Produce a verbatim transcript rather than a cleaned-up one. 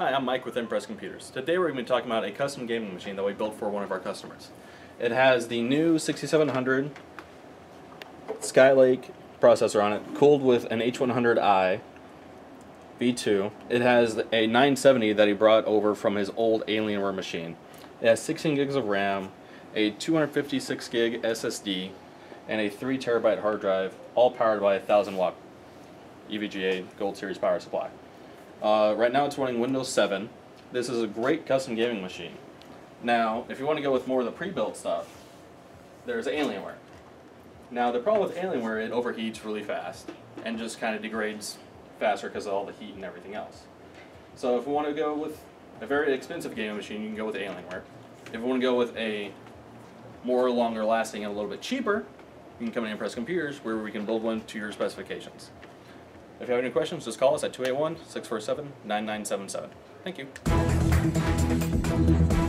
Hi, I'm Mike with Impress Computers. Today we're going to be talking about a custom gaming machine that we built for one of our customers. It has the new sixty-seven hundred Skylake processor on it, cooled with an H one hundred i V two. It has a nine seventy that he brought over from his old Alienware machine. It has sixteen gigs of RAM, a two hundred fifty-six gig S S D, and a three terabyte hard drive, all powered by a one thousand watt E V G A Gold Series power supply. Uh, right now it's running Windows seven. This is a great custom gaming machine. Now, if you want to go with more of the pre-built stuff, there's Alienware. Now, the problem with Alienware, it overheats really fast and just kind of degrades faster because of all the heat and everything else. So if we want to go with a very expensive gaming machine, you can go with Alienware. If you want to go with a more longer lasting and a little bit cheaper, you can come to Impress Computers, where we can build one to your specifications. If you have any questions, just call us at two eight one, six four seven, nine nine seven seven. Thank you.